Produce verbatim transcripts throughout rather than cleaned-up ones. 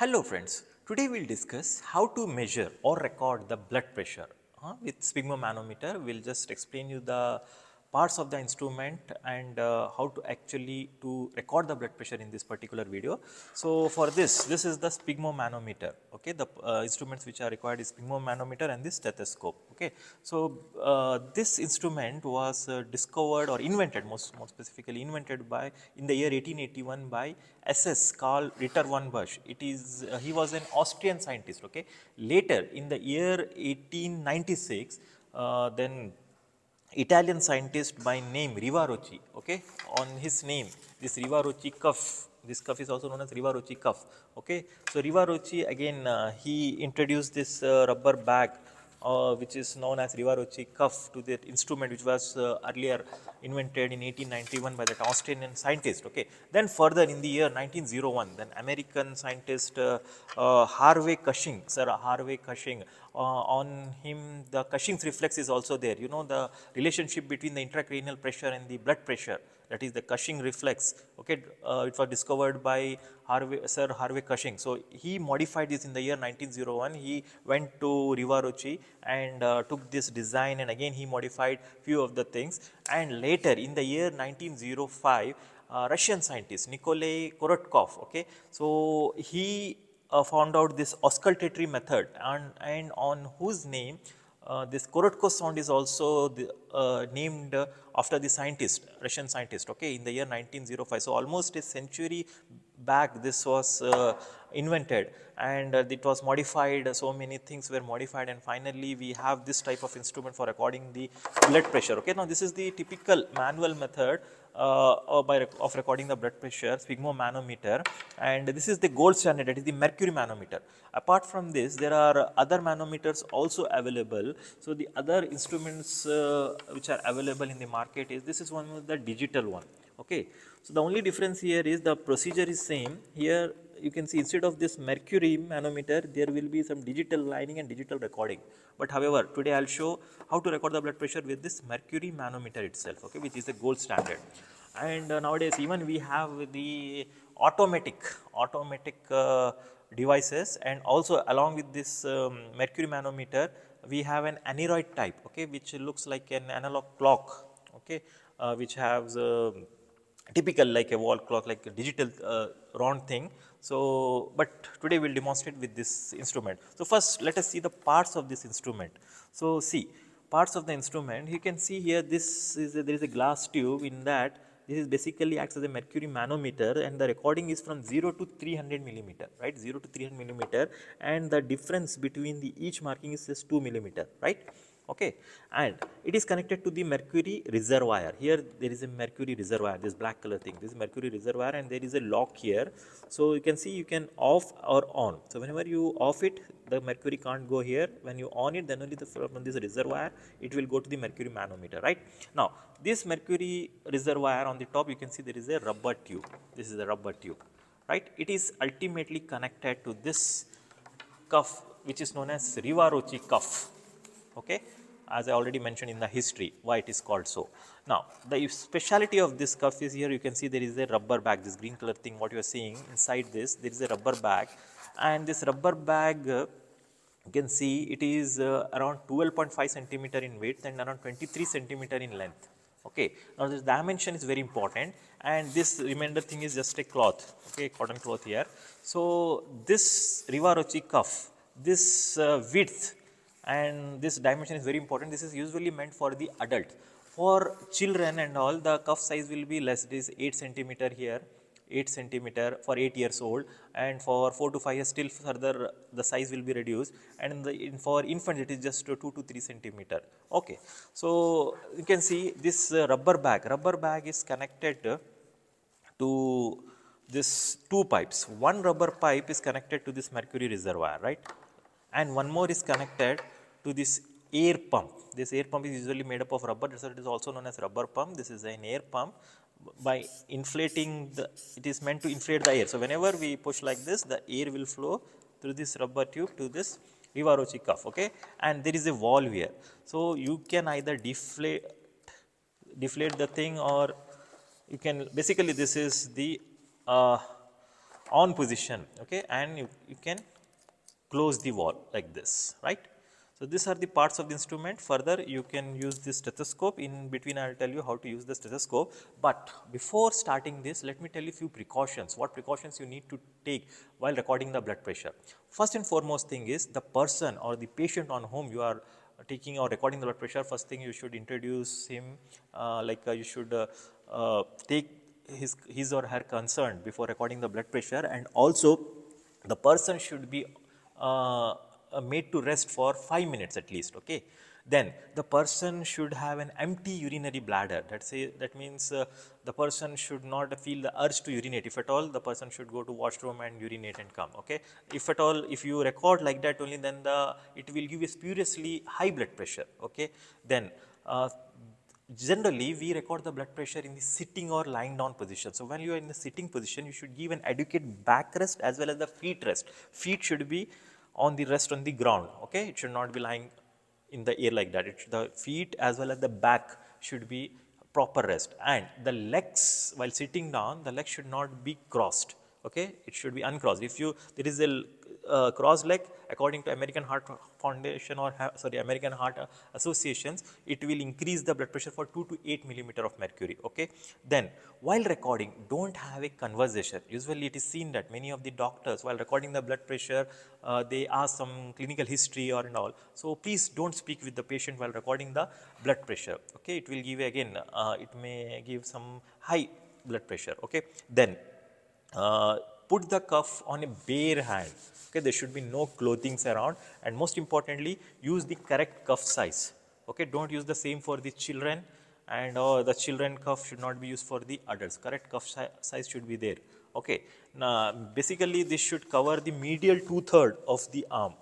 Hello friends, today we will discuss how to measure or record the blood pressure uh, with sphygmomanometer. We will just explain you the parts of the instrument and uh, how to actually to record the blood pressure in this particular video. So, for this, this is the sphygmomanometer, okay. The uh, instruments which are required is sphygmomanometer and this stethoscope, okay. So, uh, this instrument was uh, discovered or invented, most more specifically invented by in the year eighteen eighty-one by S S Karl Ritter von Busch. It is, uh, he was an Austrian scientist, okay. Later in the year eighteen ninety-six, uh, then Italian scientist by name Riva-Rocci, okay, on his name this Riva-Rocci cuff, this cuff is also known as Riva-Rocci cuff, okay. So, Riva-Rocci again uh, he introduced this uh, rubber bag uh, which is known as Riva-Rocci cuff to that instrument which was uh, earlier invented in eighteen ninety-one by that Australian scientist, okay. Then further in the year nineteen oh one, then American scientist uh, uh, Harvey Cushing, Sir Harvey Cushing. Uh, on him the Cushing's reflex is also there, you know, the relationship between the intracranial pressure and the blood pressure, that is the Cushing reflex, okay. Uh, it was discovered by Harvey, Sir Harvey Cushing. So, he modified this in the year nineteen oh one, he went to Riva-Rocci and uh, took this design and again he modified few of the things, and later in the year nineteen oh five uh, Russian scientist Nikolai Korotkov, okay. So, he Uh, found out this auscultatory method, and, and on whose name uh, this Korotkov sound is also the, uh, named uh, after the scientist, Russian scientist, okay, in the year nineteen oh five. So, almost a century back this was uh, invented, and uh, it was modified, so many things were modified, and finally, we have this type of instrument for recording the blood pressure, okay. Now, this is the typical manual method Uh, by rec of recording the blood pressure, sphygmomanometer, and this is the gold standard, that is the mercury manometer. Apart from this, there are other manometers also available. So, the other instruments uh, which are available in the market is, this is one of the digital one, okay. So, the only difference here is the procedure is same. Here you can see instead of this mercury manometer, there will be some digital lining and digital recording. But however, today I will show how to record the blood pressure with this mercury manometer itself, okay, which is the gold standard. And uh, nowadays even we have the automatic, automatic uh, devices, and also along with this um, mercury manometer, we have an aneroid type, okay, which looks like an analog clock, okay, uh, which has uh, typical like a wall clock, like a digital uh, round thing. So, but today we will demonstrate with this instrument. So, first let us see the parts of this instrument. So, see parts of the instrument, you can see here this is a, there is a glass tube, in that this is basically acts as a mercury manometer, and the recording is from zero to three hundred millimeter, right, zero to three hundred millimeter, and the difference between the each marking is just two millimeter, right, okay. And it is connected to the mercury reservoir. Here there is a mercury reservoir, this black color thing, this is mercury reservoir, and there is a lock here. So, you can see you can off or on. So, whenever you off it, the mercury can't go here. When you on it, then only the from this reservoir it will go to the mercury manometer, right. Now, this mercury reservoir, on the top you can see there is a rubber tube, this is a rubber tube, right. It is ultimately connected to this cuff which is known as Riva-Rocci cuff, okay, as I already mentioned in the history why it is called so. Now, the speciality of this cuff is here you can see there is a rubber bag, this green color thing what you are seeing, inside this there is a rubber bag, and this rubber bag uh, you can see it is uh, around twelve point five centimeter in width and around twenty-three centimeter in length, okay. Now, this dimension is very important, and this remainder thing is just a cloth, okay, cotton cloth here. So, this Riva-Rocci cuff, this uh, width and this dimension is very important. This is usually meant for the adult. For children and all, the cuff size will be less, it is eight centimeter here, eight centimeter for eight years old, and for four to five years still further the size will be reduced, and in the, in for infant it is just two to three centimeter, okay. So, you can see this rubber bag, rubber bag is connected to this two pipes, one rubber pipe is connected to this mercury reservoir, right, and one more is connected to this air pump. This air pump is usually made up of rubber, so it is also known as rubber pump. This is an air pump. By inflating the, it is meant to inflate the air. So, whenever we push like this, the air will flow through this rubber tube to this Riva-Rocci cuff, okay. And there is a valve here. So, you can either deflate, deflate the thing, or you can basically this is the uh, on position, okay, and you, you can close the wall like this, right. So, these are the parts of the instrument. Further, you can use the stethoscope. In between, I will tell you how to use the stethoscope. But before starting this, let me tell you few precautions, what precautions you need to take while recording the blood pressure. First and foremost thing is the person or the patient on whom you are taking or recording the blood pressure, first thing you should introduce him, uh, like uh, you should uh, uh, take his, his or her concern before recording the blood pressure, and also the person should be uh, Uh, made to rest for five minutes at least, okay. Then the person should have an empty urinary bladder, that say that means uh, the person should not feel the urge to urinate. If at all, the person should go to washroom and urinate and come, okay. If at all, if you record like that only, then the it will give you spuriously high blood pressure, okay. Then uh, generally we record the blood pressure in the sitting or lying down position. So, when you are in the sitting position, you should give an adequate back rest as well as the feet rest. Feet should be on the rest on the ground, okay. It should not be lying in the air like that. It should, the feet as well as the back should be proper rest, and the legs while sitting down, the legs should not be crossed, okay. It should be uncrossed. If you, there is a uh, cross leg, according to American Heart Foundation or ha, sorry American Heart uh, Associations, it will increase the blood pressure for two to eight millimeter of mercury, okay. Then while recording, don't have a conversation. Usually it is seen that many of the doctors while recording the blood pressure, uh, they ask some clinical history or and all. So, please don't speak with the patient while recording the blood pressure, okay. It will give again, uh, it may give some high blood pressure, okay. Then uh, put the cuff on a bare hand, okay. There should be no clothings around, and most importantly, use the correct cuff size, okay. Don't use the same for the children, and or the children cuff should not be used for the adults. Correct cuff si size should be there, okay. Now, basically this should cover the medial two-third of the arm,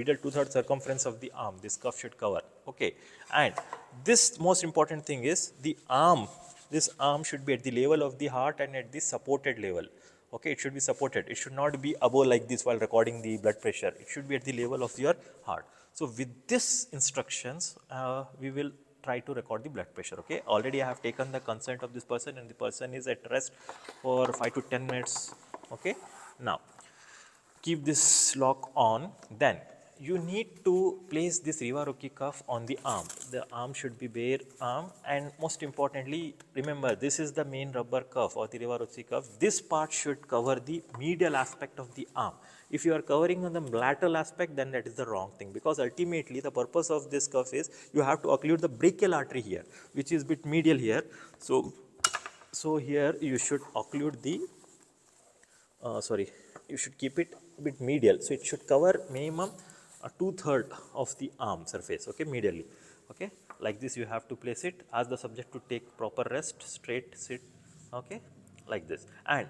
medial two-third circumference of the arm, this cuff should cover, okay. And this most important thing is the arm, this arm should be at the level of the heart and at the supported level. Okay, it should be supported. It should not be above like this while recording the blood pressure. It should be at the level of your heart. So, with these instructions, uh, we will try to record the blood pressure. Okay, already I have taken the consent of this person, and the person is at rest for five to ten minutes. Okay, now keep this lock on. Then you need to place this Riva-Rocci cuff on the arm. The arm should be bare arm, and most importantly, remember this is the main rubber cuff or the Riva-Rocci cuff. This part should cover the medial aspect of the arm. If you are covering on the lateral aspect, then that is the wrong thing, because ultimately the purpose of this cuff is you have to occlude the brachial artery here, which is bit medial here. So, so here you should occlude the, uh, sorry, you should keep it a bit medial. So, it should cover minimum a two-third of the arm surface, okay, medially, okay. Like this you have to place it, ask the subject to take proper rest, straight sit, okay, like this, and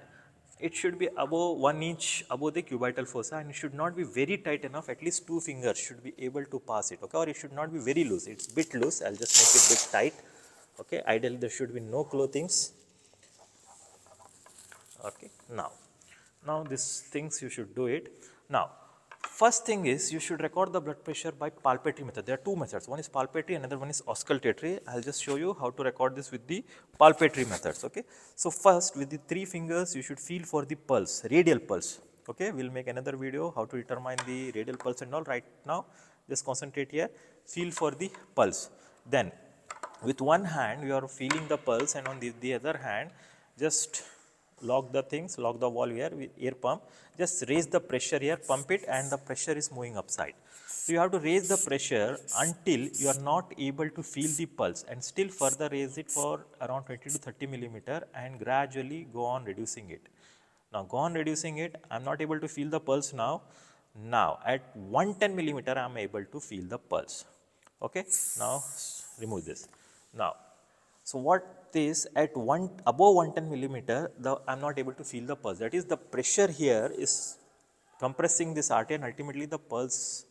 it should be above one inch above the cubital fossa, and it should not be very tight enough, at least two fingers should be able to pass it, okay, or it should not be very loose. It's bit loose, I'll just make it bit tight, okay. Ideally there should be no clothings, okay. Now, now these things you should do it. Now, first thing is you should record the blood pressure by palpatory method. There are two methods, one is palpatory, another one is auscultatory. I will just show you how to record this with the palpatory methods, okay. So, first with the three fingers you should feel for the pulse, radial pulse, okay. We will make another video how to determine the radial pulse and all. Right now, just concentrate here, feel for the pulse. Then with one hand you are feeling the pulse, and on the, the other hand just lock the things, lock the wall here with air pump, just raise the pressure here, pump it, and the pressure is moving upside. So, you have to raise the pressure until you are not able to feel the pulse, and still further raise it for around twenty to thirty millimeter and gradually go on reducing it. Now, go on reducing it, I am not able to feel the pulse now, now at one hundred ten millimeter I am able to feel the pulse, okay. Now, remove this. Now, so what this at one above one hundred ten millimeter, the I am not able to feel the pulse, that is the pressure here is compressing this artery, and ultimately the pulse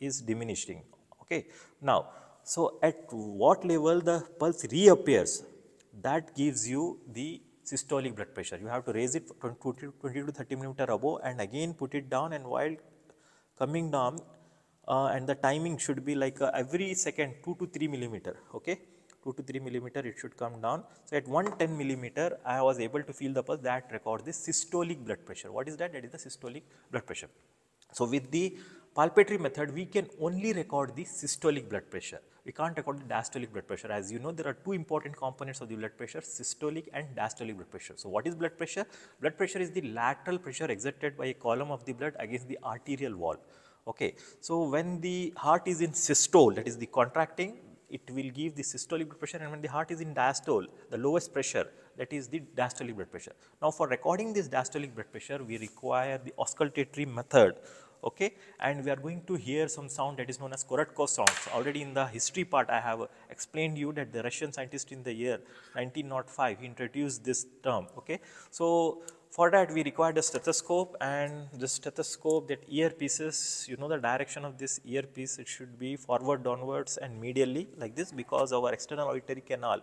is diminishing, okay. Now, so at what level the pulse reappears, that gives you the systolic blood pressure. You have to raise it from twenty to thirty millimeter above and again put it down, and while coming down, uh, and the timing should be like uh, every second two to three millimeter, okay. two to three millimeter it should come down. So at one ten millimeter I was able to feel the pulse. That records the systolic blood pressure. What is that? That is the systolic blood pressure. So with the palpatory method we can only record the systolic blood pressure. We can't record the diastolic blood pressure. As you know, there are two important components of the blood pressure, systolic and diastolic blood pressure. So what is blood pressure? Blood pressure is the lateral pressure exerted by a column of the blood against the arterial wall. Okay. So when the heart is in systole, that is the contracting, it will give the systolic blood pressure, and when the heart is in diastole, the lowest pressure, that is the diastolic blood pressure. Now for recording this diastolic blood pressure, we require the auscultatory method. Okay, and we are going to hear some sound that is known as Korotkov sounds. Already in the history part, I have explained you that the Russian scientist in the year nineteen oh five introduced this term. Okay, so for that we required a stethoscope, and the stethoscope, that earpieces, you know the direction of this earpiece, it should be forward, downwards, and medially like this, because our external auditory canal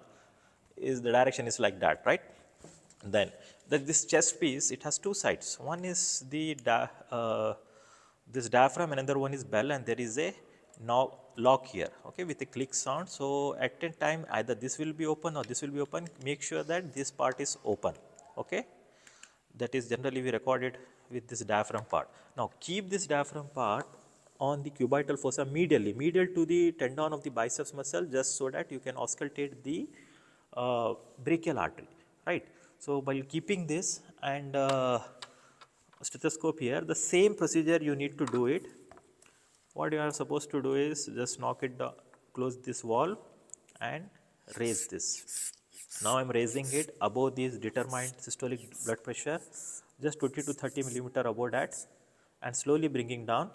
is the direction is like that, right? Then that this chest piece, it has two sides. One is the di uh, this diaphragm, another one is bell, and there is a knob lock here, okay, with a click sound. So at a time either this will be open or this will be open. Make sure that this part is open, okay. That is generally we record it with this diaphragm part. Now keep this diaphragm part on the cubital fossa medially, medial to the tendon of the biceps muscle, just so that you can auscultate the uh, brachial artery, right. So by keeping this and uh, stethoscope here, the same procedure you need to do it. What you are supposed to do is just knock it down, close this wall and raise this. Now I am raising it above this determined systolic blood pressure, just twenty to thirty millimeter above that, and slowly bringing down.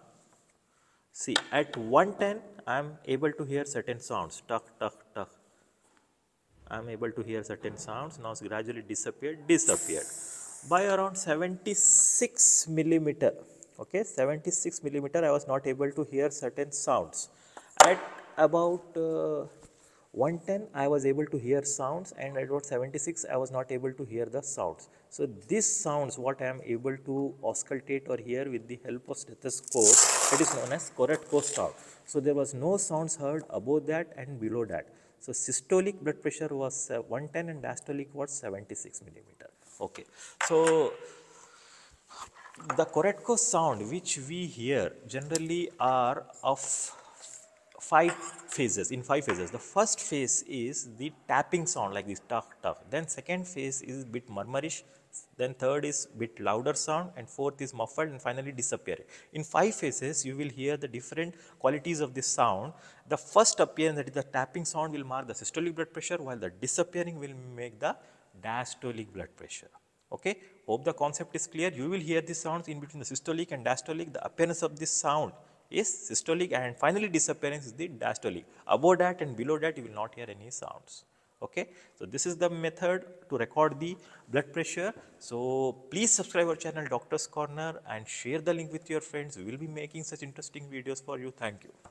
See, at one ten I am able to hear certain sounds, tuck, tuck, tuck. I am able to hear certain sounds, now gradually disappeared, disappeared. By around seventy-six millimeter, okay, seventy-six millimeter I was not able to hear certain sounds. At about uh, one ten I was able to hear sounds, and at about seventy-six I was not able to hear the sounds. So these sounds what I am able to auscultate or hear with the help of stethoscope, it is known as Korotkov sound. So there was no sounds heard above that and below that. So systolic blood pressure was uh, one ten and diastolic was seventy-six millimeter. Okay. So the Korotkov sound which we hear generally are of five phases, in five phases. The first phase is the tapping sound like this, tuck, tuck. Then second phase is bit murmurish, then third is bit louder sound, and fourth is muffled, and finally disappearing. In five phases you will hear the different qualities of this sound. The first appearance, that is the tapping sound, will mark the systolic blood pressure, while the disappearing will make the diastolic blood pressure. Okay. Hope the concept is clear. You will hear these sounds in between the systolic and diastolic. The appearance of this sound is systolic, and finally disappearance is the diastolic. Above that and below that you will not hear any sounds. Okay. So this is the method to record the blood pressure. So please subscribe our channel Doctors Corner and share the link with your friends. We will be making such interesting videos for you. Thank you.